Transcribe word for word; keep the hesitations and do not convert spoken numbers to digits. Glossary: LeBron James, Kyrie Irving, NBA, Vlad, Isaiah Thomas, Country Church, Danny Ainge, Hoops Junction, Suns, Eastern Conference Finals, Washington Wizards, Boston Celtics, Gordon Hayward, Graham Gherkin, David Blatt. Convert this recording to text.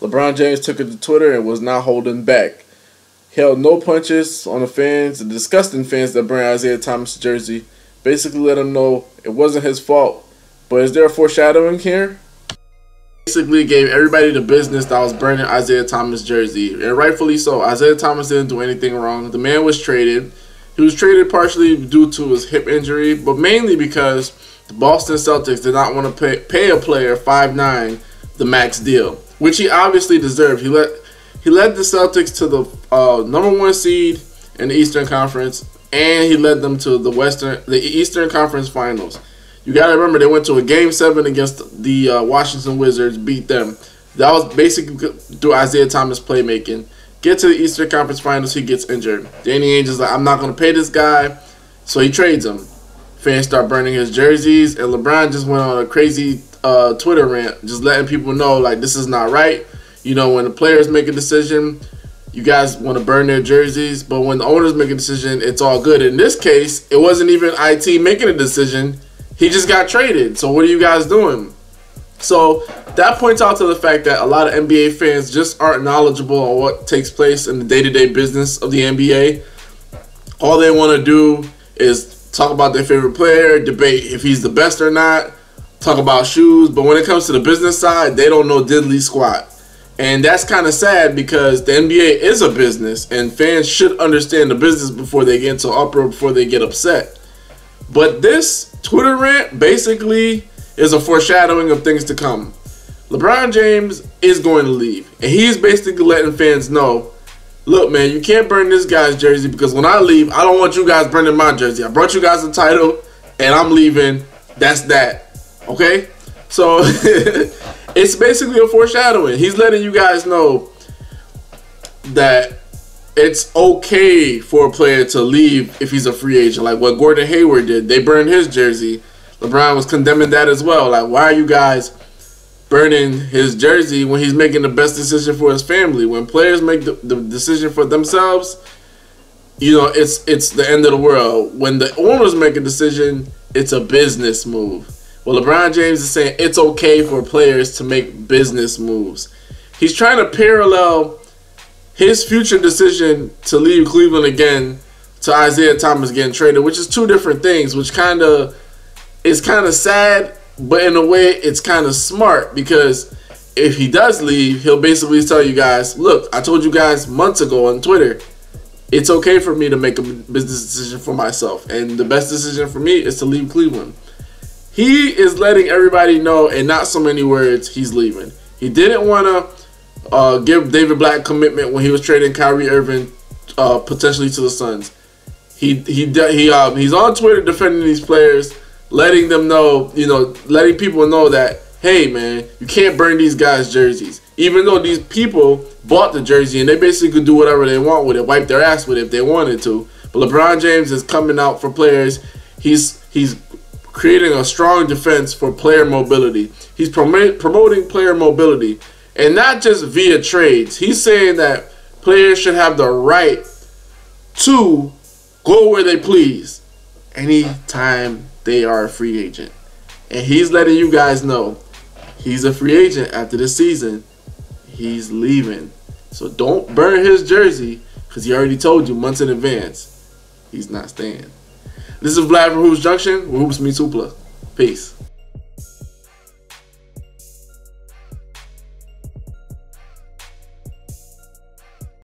LeBron James took it to Twitter and was not holding back. Held no punches on the fans, the disgusting fans that bring Isaiah Thomas' jersey. Basically let him know it wasn't his fault. But is there a foreshadowing here? Basically gave everybody the business that was burning Isaiah Thomas' jersey. And rightfully so. Isaiah Thomas didn't do anything wrong. The man was traded. He was traded partially due to his hip injury, but mainly because the Boston Celtics did not want to pay, pay a player five nine the max deal, which he obviously deserved. He let he led the Celtics to the uh, number one seed in the Eastern Conference, and he led them to the Western, the Eastern Conference Finals. You gotta remember they went to a game seven against the uh, Washington Wizards, beat them. That was basically through Isaiah Thomas' playmaking. Get to the Eastern Conference Finals, he gets injured. Danny Ainge is like, I'm not gonna pay this guy, so he trades him. Fans start burning his jerseys, and LeBron just went on a crazy uh, Twitter rant, just letting people know, like, this is not right. You know, when the players make a decision, you guys want to burn their jerseys, but when the owners make a decision, it's all good. In this case, it wasn't even I T making a decision. He just got traded, so what are you guys doing? So that points out to the fact that a lot of N B A fans just aren't knowledgeable on what takes place in the day-to-day business of the N B A. All they want to do is talk about their favorite player, debate if he's the best or not, talk about shoes, but when it comes to the business side, they don't know diddly squat. And that's kind of sad because the N B A is a business and fans should understand the business before they get into uproar, before they get upset. But this Twitter rant basically is a foreshadowing of things to come. LeBron James is going to leave, and he's basically letting fans know, look, man, you can't burn this guy's jersey because when I leave, I don't want you guys burning my jersey. I brought you guys a title, and I'm leaving. That's that. Okay? So it's basically a foreshadowing. He's letting you guys know that it's okay for a player to leave if he's a free agent. Like what Gordon Hayward did. They burned his jersey. LeBron was condemning that as well. Like, why are you guys burning his jersey when he's making the best decision for his family? When players make the, the decision for themselves, you know, it's it's the end of the world. When the owners make a decision, it's a business move. Well, LeBron James is saying it's okay for players to make business moves. He's trying to parallel his future decision to leave Cleveland again to Isaiah Thomas getting traded, which is two different things, which kind of is kind of sad. But in a way, it's kind of smart because if he does leave, he'll basically tell you guys, look, I told you guys months ago on Twitter, it's okay for me to make a business decision for myself. And the best decision for me is to leave Cleveland. He is letting everybody know, in not so many words, he's leaving. He didn't want to uh, give David Blatt commitment when he was trading Kyrie Irving uh, potentially to the Suns. He, he, he, um, he's on Twitter defending these players, letting them know, you know, letting people know that, hey, man, you can't burn these guys' jerseys. Even though these people bought the jersey and they basically could do whatever they want with it, wipe their ass with it if they wanted to. But LeBron James is coming out for players. He's he's creating a strong defense for player mobility. He's prom- promoting player mobility. And not just via trades. He's saying that players should have the right to go where they please anytime they are a free agent. And he's letting you guys know he's a free agent after this season. He's leaving. So don't burn his jersey because he already told you months in advance he's not staying. This is Vlad from Hoops Junction with Hoops Meets Hoopla. Peace.